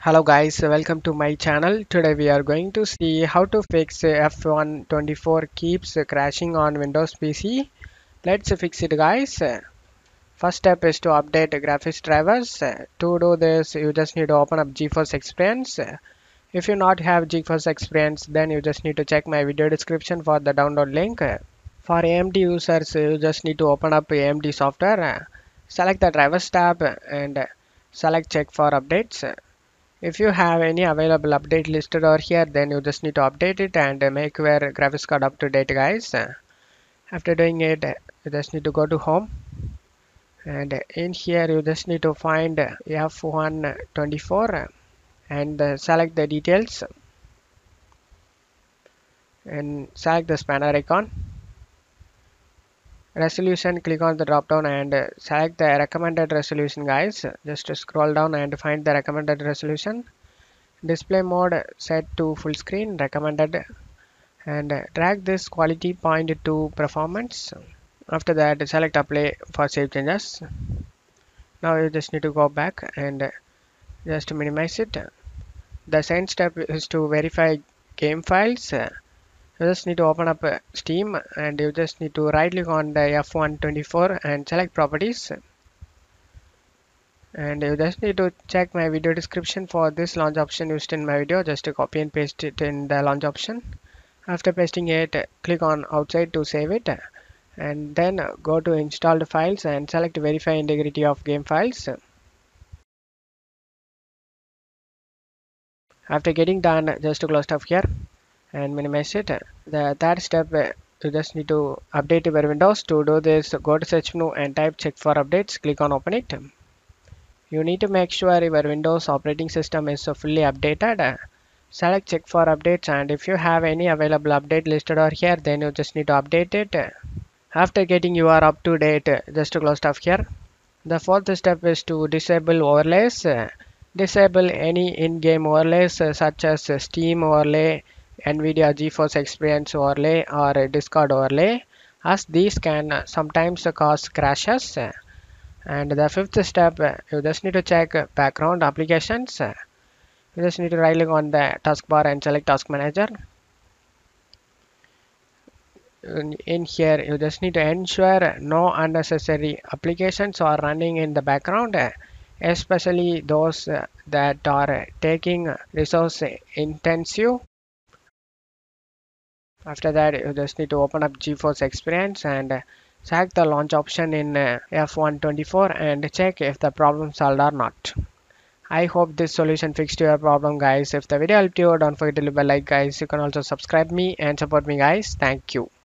Hello guys, welcome to my channel. Today we are going to see how to fix F1 24 keeps crashing on Windows PC. Let's fix it guys. First step is to update graphics drivers. To do this you just need to open up GeForce Experience. If you not have GeForce Experience then you just need to check my video description for the download link. For AMD users you just need to open up AMD software. Select the drivers tab and select check for updates. If you have any available update listed over here then you just need to update it and make your graphics card up to date guys. After doing it you just need to go to home and in here you just need to find F1 24 and select the details and select the spanner icon. Resolution, click on the drop down and select the recommended resolution guys. Just scroll down and find the recommended resolution. Display mode set to full screen recommended and drag this quality point to performance. After that select apply for save changes. Now you just need to go back and just minimize it. The second step is to verify game files. You just need to open up Steam and you just need to right click on the F1 24 and select properties. And you just need to check my video description for this launch option used in my video. Just copy and paste it in the launch option. After pasting it, click on outside to save it. And then go to installed files and select verify integrity of game files. After getting done, just close stuff here and minimize it. The third step, you just need to update your Windows. To do this, go to search menu and type check for updates. Click on open it. You need to make sure your Windows operating system is fully updated. Select check for updates and if you have any available update listed over here then you just need to update it. After getting you are up to date, just to close stuff here. The fourth step is to disable overlays. Disable any in-game overlays such as Steam overlay, Nvidia GeForce Experience overlay or Discord overlay, as these can sometimes cause crashes. And the fifth step, you just need to check background applications. You just need to right click on the taskbar and select task manager. In here you just need to ensure no unnecessary applications are running in the background, especially those that are taking resource intensive. After that you just need to open up GeForce Experience and select the launch option in F1 24 and check if the problem solved or not. I hope this solution fixed your problem guys. If the video helped you, don't forget to leave a like guys. You can also subscribe me and support me guys. Thank you.